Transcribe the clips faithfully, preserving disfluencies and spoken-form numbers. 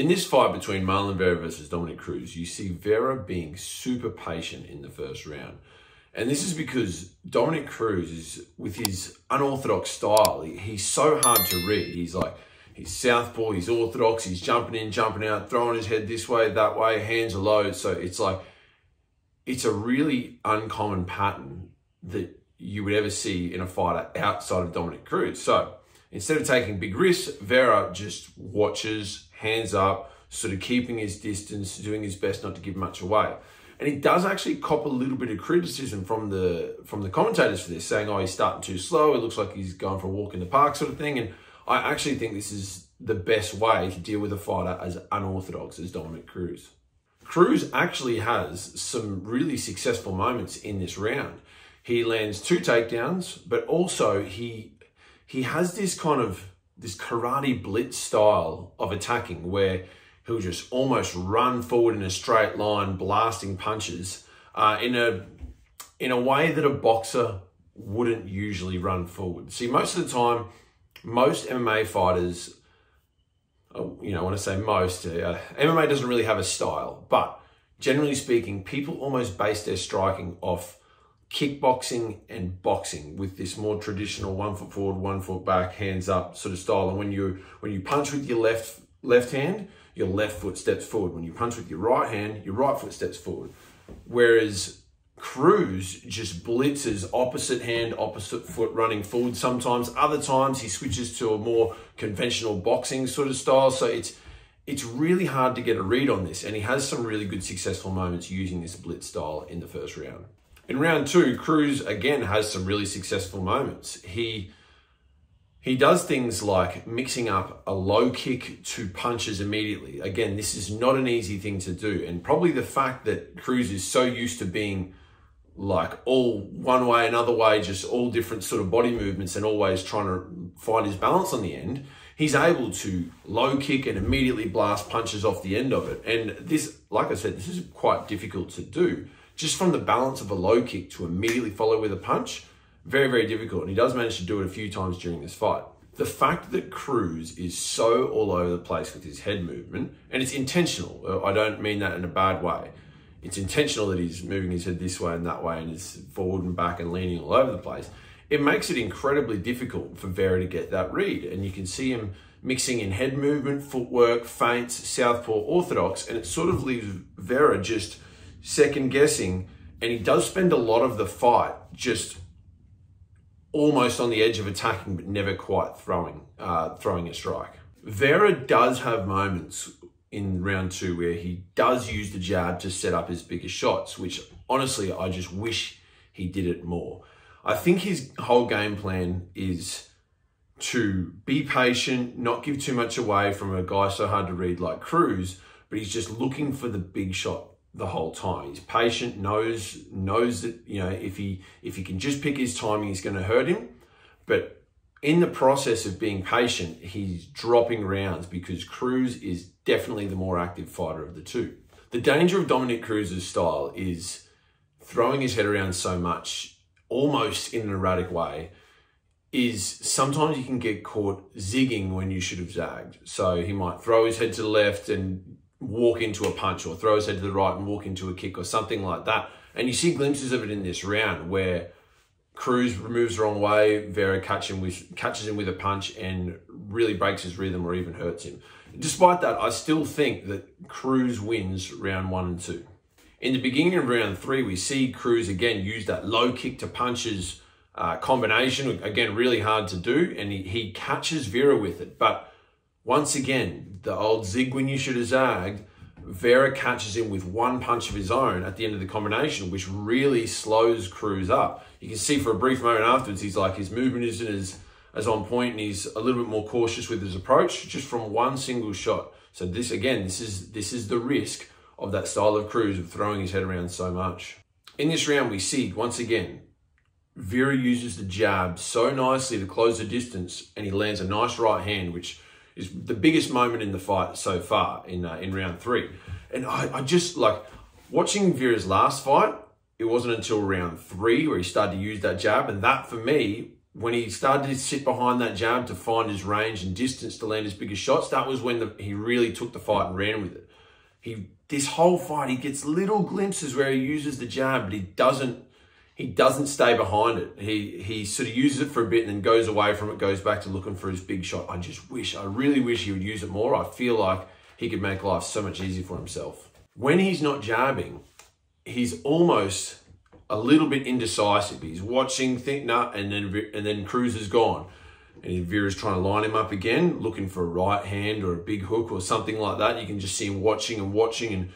In this fight between Marlon Vera versus Dominick Cruz, you see Vera being super patient in the first round. And this is because Dominick Cruz is, with his unorthodox style, he, he's so hard to read. He's like, he's southpaw, he's orthodox, he's jumping in, jumping out, throwing his head this way, that way, hands are low. So it's like, it's a really uncommon pattern that you would ever see in a fighter outside of Dominick Cruz. So instead of taking big risks, Vera just watches, hands up, sort of keeping his distance, doing his best not to give much away. And he does actually cop a little bit of criticism from the from the commentators for this, saying, oh, he's starting too slow, it looks like he's going for a walk in the park sort of thing. And I actually think this is the best way to deal with a fighter as unorthodox as Dominick Cruz. Cruz actually has some really successful moments in this round. He lands two takedowns, but also he he has this kind of this karate blitz style of attacking where he'll just almost run forward in a straight line, blasting punches uh, in a in a way that a boxer wouldn't usually run forward. See, most of the time, most M M A fighters, you know, I want to say most, uh, M M A doesn't really have a style, but generally speaking, people almost base their striking off kickboxing and boxing with this more traditional one foot forward, one foot back, hands up sort of style. And when you when you punch with your left left hand, your left foot steps forward. When you punch with your right hand, your right foot steps forward. Whereas Cruz just blitzes opposite hand, opposite foot running forward sometimes. Other times he switches to a more conventional boxing sort of style. So it's it's really hard to get a read on this. And he has some really good successful moments using this blitz style in the first round. In round two, Cruz again has some really successful moments. He he does things like mixing up a low kick to punches immediately. Again, this is not an easy thing to do. And probably the fact that Cruz is so used to being like all one way, another way, just all different sort of body movements and always trying to find his balance on the end, he's able to low kick and immediately blast punches off the end of it. And this, like I said, this is quite difficult to do. Just from the balance of a low kick to immediately follow with a punch, very, very difficult. And he does manage to do it a few times during this fight. The fact that Cruz is so all over the place with his head movement, and it's intentional. I don't mean that in a bad way. It's intentional that he's moving his head this way and that way and is forward and back and leaning all over the place. It makes it incredibly difficult for Vera to get that read. And you can see him mixing in head movement, footwork, feints, southpaw, orthodox, and it sort of leaves Vera just second guessing, and he does spend a lot of the fight just almost on the edge of attacking, but never quite throwing uh, throwing a strike. Vera does have moments in round two where he does use the jab to set up his bigger shots, which honestly, I just wish he did it more. I think his whole game plan is to be patient, not give too much away from a guy so hard to read like Cruz, but he's just looking for the big shot the whole time. He's patient, knows knows that, you know, if he if he can just pick his timing, he's going to hurt him. But in the process of being patient, he's dropping rounds because Cruz is definitely the more active fighter of the two. The danger of Dominick Cruz's style is throwing his head around so much, almost in an erratic way, is sometimes you can get caught zigging when you should have zagged. So he might throw his head to the left and walk into a punch, or throw his head to the right and walk into a kick or something like that. And you see glimpses of it in this round where Cruz moves the wrong way, Vera catch him with, catches him with a punch and really breaks his rhythm or even hurts him. Despite that, I still think that Cruz wins round one and two. In the beginning of round three, we see Cruz again use that low kick to punches uh, combination, again, really hard to do, and he, he catches Vera with it. But once again, the old zig when you should have zagged, Vera catches him with one punch of his own at the end of the combination, which really slows Cruz up. You can see for a brief moment afterwards, he's like, his movement isn't as, as on point and he's a little bit more cautious with his approach just from one single shot. So this, again, this is, this is the risk of that style of Cruz of throwing his head around so much. In this round, we see, once again, Vera uses the jab so nicely to close the distance and he lands a nice right hand, which is the biggest moment in the fight so far in uh, in round three. And I, I just, like, watching Vera's last fight, it wasn't until round three where he started to use that jab. And that, for me, when he started to sit behind that jab to find his range and distance to land his biggest shots, that was when the, he really took the fight and ran with it. He, this whole fight, he gets little glimpses where he uses the jab, but he doesn't, he doesn't stay behind it. He, he sort of uses it for a bit and then goes away from it, goes back to looking for his big shot. I just wish, I really wish he would use it more. I feel like he could make life so much easier for himself. When he's not jabbing, he's almost a little bit indecisive. He's watching, think, nah, and then and then Cruz is gone. And Vera's trying to line him up again, looking for a right hand or a big hook or something like that. You can just see him watching and watching, and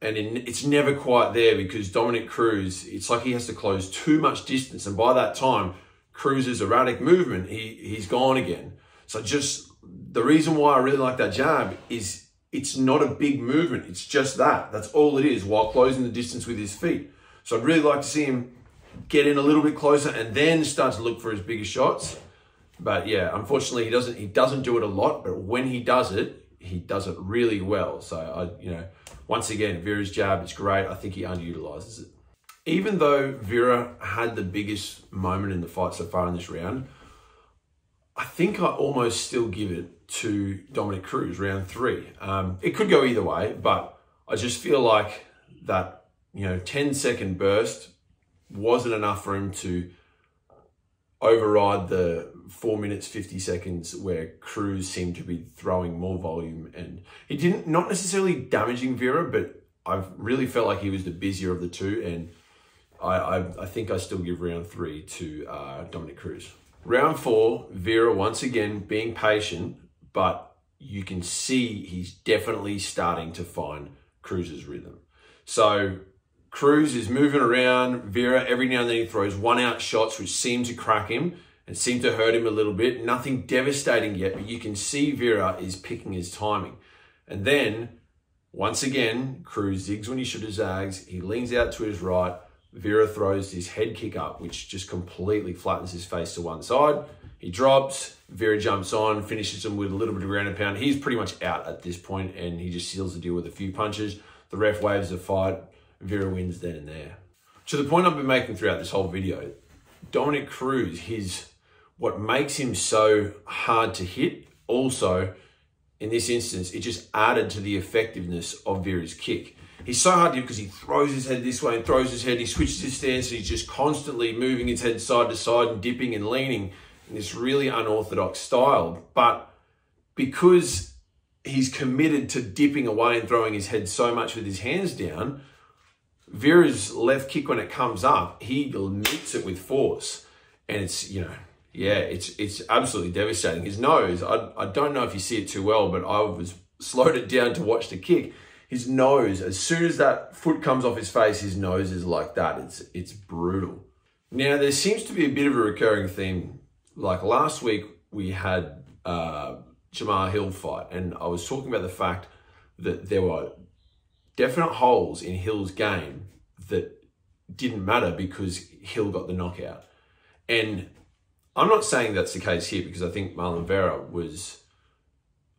and in, it's never quite there because Dominick Cruz, it's like he has to close too much distance. And by that time, Cruz's erratic movement, he, he's gone again. So just the reason why I really like that jab is it's not a big movement. It's just that. That's all it is, while closing the distance with his feet. So I'd really like to see him get in a little bit closer and then start to look for his bigger shots. But yeah, unfortunately, he doesn't he doesn't do it a lot. But when he does it, he does it really well. So, I, you know, once again, Vera's jab, it's great. I think he underutilizes it. Even though Vera had the biggest moment in the fight so far in this round, I think I almost still give it to Dominick Cruz, round three. Um, it could go either way, but I just feel like that, you know, ten second burst wasn't enough for him to override the four minutes, fifty seconds where Cruz seemed to be throwing more volume. And he didn't, not necessarily damaging Vera, but I really felt like he was the busier of the two. And I, I, I think I still give round three to uh, Dominick Cruz. Round four, Vera once again being patient, but you can see he's definitely starting to find Cruz's rhythm. So Cruz is moving around Vera. Every now and then he throws one-out shots, which seem to crack him and seem to hurt him a little bit. Nothing devastating yet, but you can see Vera is picking his timing. And then, once again, Cruz zigs when he should have zags. He leans out to his right. Vera throws his head kick up, which just completely flattens his face to one side. He drops. Vera jumps on, finishes him with a little bit of ground and pound. He's pretty much out at this point, and he just seals the deal with a few punches. The ref waves the fight, Vera wins then and there. To the point I've been making throughout this whole video, Dominick Cruz, his, what makes him so hard to hit, also, in this instance, it just added to the effectiveness of Vera's kick. He's so hard to hit because he throws his head this way and throws his head, he switches his stance, and he's just constantly moving his head side to side and dipping and leaning in this really unorthodox style. But because he's committed to dipping away and throwing his head so much with his hands down, Vera's left kick, when it comes up, he meets it with force. And it's, you know, yeah, it's it's absolutely devastating. His nose, I, I don't know if you see it too well, but I was slowed it down to watch the kick. His nose, as soon as that foot comes off his face, his nose is like that. It's, it's brutal. Now, there seems to be a bit of a recurring theme. Like last week, we had... Uh, Jamar Hill fight, and I was talking about the fact that there were definite holes in Hill's game that didn't matter because Hill got the knockout. And I'm not saying that's the case here, because I think Marlon Vera was,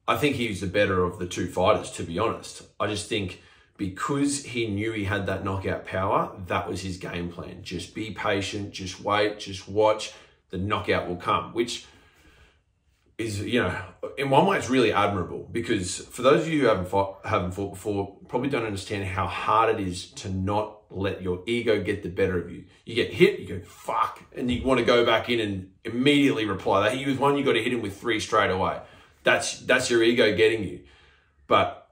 I think he was the better of the two fighters, to be honest. I just think because he knew he had that knockout power, that was his game plan. Just be patient, just wait, just watch, the knockout will come, which is, you know, in one way it's really admirable, because for those of you who haven't fought, haven't fought before, probably don't understand how hard it is to not let your ego get the better of you. You get hit, you go, fuck, and you want to go back in and immediately reply. They hit you with one, you got to hit him with three straight away. That's, that's your ego getting you. But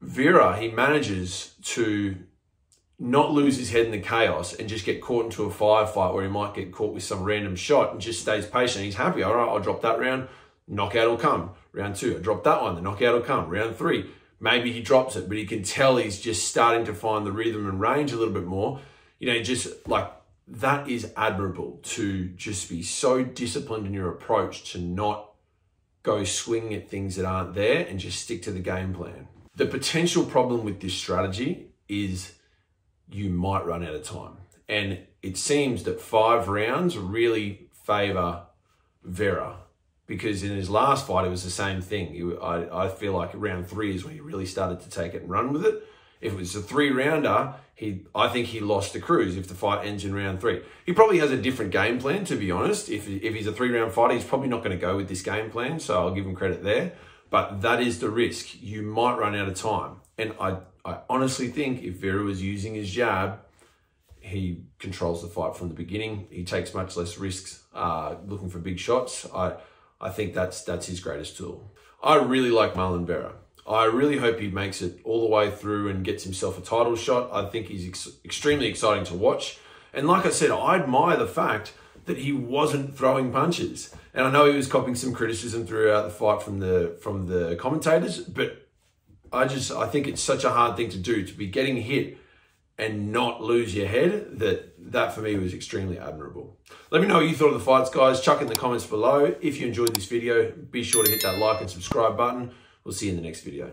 Vera, he manages to not lose his head in the chaos and just get caught into a firefight where he might get caught with some random shot and just stays patient. He's happy, all right, I'll drop that round. Knockout will come. Round two, I dropped that one. The knockout will come. Round three, maybe he drops it, but he can tell he's just starting to find the rhythm and range a little bit more. You know, just like that is admirable, to just be so disciplined in your approach to not go swinging at things that aren't there and just stick to the game plan. The potential problem with this strategy is you might run out of time. And it seems that five rounds really favor Vera, because in his last fight, it was the same thing. He, I, I feel like round three is when he really started to take it and run with it. If it was a three-rounder, he I think he lost to Cruz if the fight ends in round three. He probably has a different game plan, to be honest. If, if he's a three-round fighter, he's probably not going to go with this game plan, so I'll give him credit there. But that is the risk. You might run out of time. And I, I honestly think if Vera was using his jab, he controls the fight from the beginning. He takes much less risks uh, looking for big shots. I, I think that's, that's his greatest tool. I really like Marlon Vera. I really hope he makes it all the way through and gets himself a title shot. I think he's ex extremely exciting to watch. And like I said, I admire the fact that he wasn't throwing punches. And I know he was copping some criticism throughout the fight from the from the commentators, but I just I think it's such a hard thing to do, to be getting hit and not lose your head. That, that for me was extremely admirable. Let me know what you thought of the fights, guys. Chuck in the comments below. If you enjoyed this video, be sure to hit that like and subscribe button. We'll see you in the next video.